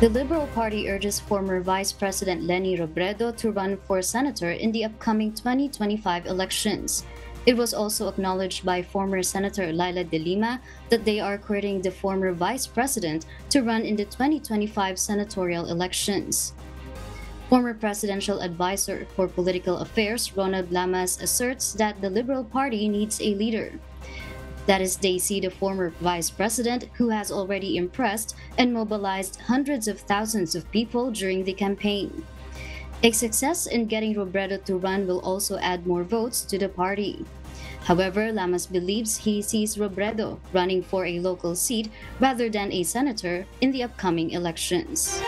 The Liberal Party urges former Vice President Leni Robredo to run for senator in the upcoming 2025 elections. It was also acknowledged by former Senator Laila de Lima that they are courting the former Vice President to run in the 2025 senatorial elections. Former Presidential Advisor for Political Affairs Ronald Lamas asserts that the Liberal Party needs a leader. That is, they see the former Vice President, who has already impressed and mobilized hundreds of thousands of people during the campaign. A success in getting Robredo to run will also add more votes to the party. However, Lamas believes he sees Robredo running for a local seat rather than a senator in the upcoming elections.